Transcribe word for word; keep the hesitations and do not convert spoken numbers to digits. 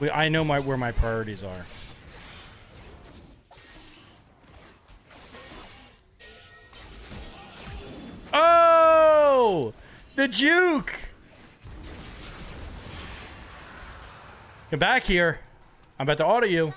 We, I know my where my priorities are. Oh! The juke! Get back here. I'm about to auto you.